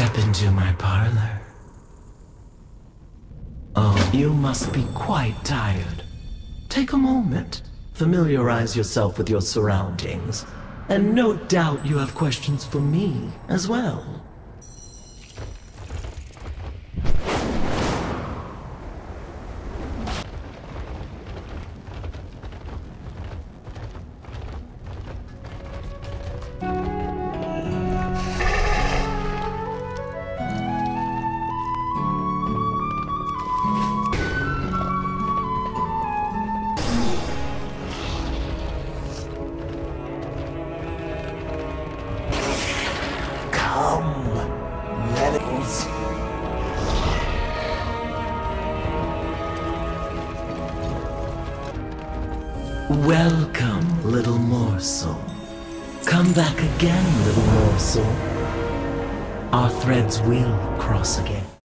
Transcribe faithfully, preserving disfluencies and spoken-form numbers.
Step into my parlor. Oh, you must be quite tired. Take a moment, familiarize yourself with your surroundings, and no doubt you have questions for me as well. Welcome, little morsel. Come back again, little morsel. Our threads will cross again.